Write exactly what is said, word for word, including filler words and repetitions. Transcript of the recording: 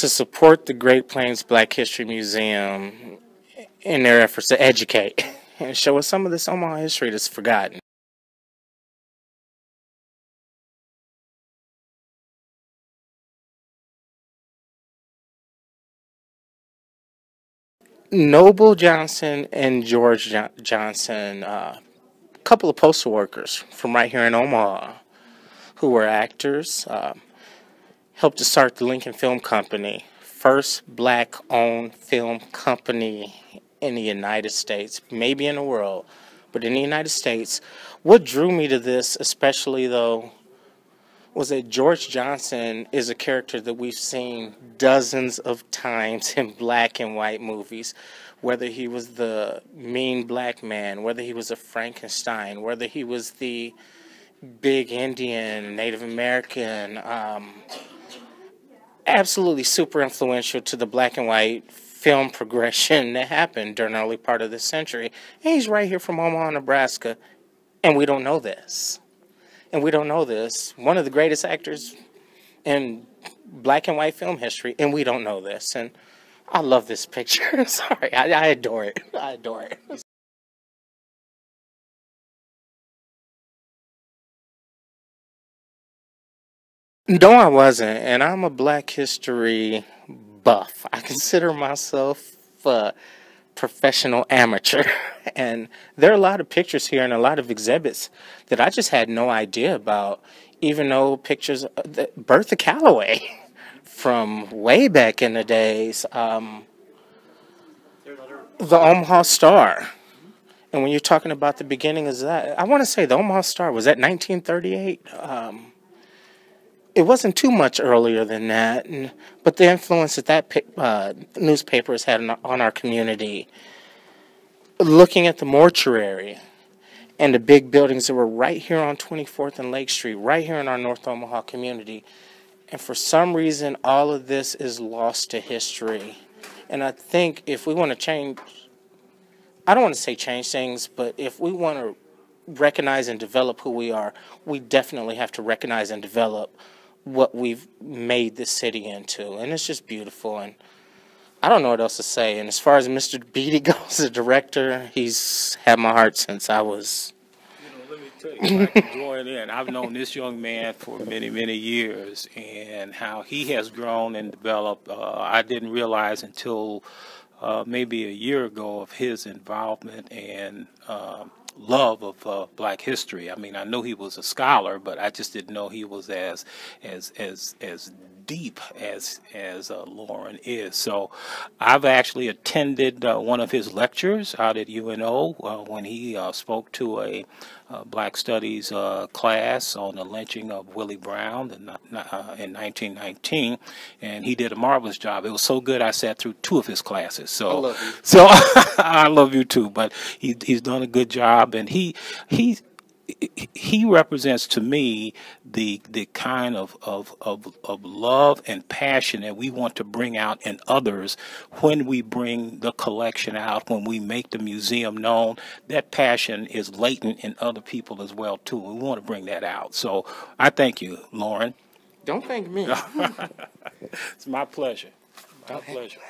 to support the Great Plains Black History Museum in their efforts to educate and show us some of this Omaha history that's forgotten. Noble Johnson and George Jo- Johnson, uh, a couple of postal workers from right here in Omaha who were actors, uh, helped to start the Lincoln Film Company, first black-owned film company in the United States, maybe in the world, but in the United States. What drew me to this especially, though, was that George Johnson is a character that we've seen dozens of times in black and white movies, whether he was the mean black man, whether he was a Frankenstein, whether he was the big Indian, Native American. Um, absolutely super influential to the black and white film progression that happened during the early part of this century. And he's right here from Omaha, Nebraska, and we don't know this. And we don't know this. One of the greatest actors in black and white film history, and we don't know this. And I love this picture. Sorry, I, I adore it. I adore it. No, I wasn't. And I'm a black history buff. I consider myself a professional amateur. And there are a lot of pictures here and a lot of exhibits that I just had no idea about, even though pictures, Bertha Calloway from way back in the days, um, the Omaha Star. And when you're talking about the beginning of that, I want to say the Omaha Star, was that nineteen thirty-eight? Um, it wasn't too much earlier than that, and, but the influence that that uh, newspaper has had on our, on our community, looking at the mortuary and the big buildings that were right here on twenty-fourth and Lake Street, right here in our North Omaha community. And for some reason, all of this is lost to history. And I think if we want to change, I don't want to say change things, but if we want to recognize and develop who we are, we definitely have to recognize and develop what we've made this city into. And it's just beautiful, and I don't know what else to say. And as far as Mister Beatty goes, the director, he's had my heart since I was... You know, let me tell you, I can join in. I've known this young man for many, many years, and how he has grown and developed. Uh, I didn't realize until uh, maybe a year ago of his involvement and um, love of uh, black history. I mean, I knew he was a scholar, but I just didn't know he was as, as, as, as deep as as uh, Loren is. So I've actually attended uh, one of his lectures out at U N O uh, when he uh, spoke to a uh, Black Studies uh, class on the lynching of Willie Brown in, uh, in nineteen nineteen, and he did a marvelous job. It was so good I sat through two of his classes. So I love you. So I love you too. But he, he's done a good job, and he he. He represents to me the the kind of, of, of, of love and passion that we want to bring out in others when we bring the collection out, when we make the museum known. That passion is latent in other people as well, too. We want to bring that out. So I thank you, Loren. Don't thank me. It's my pleasure. My pleasure.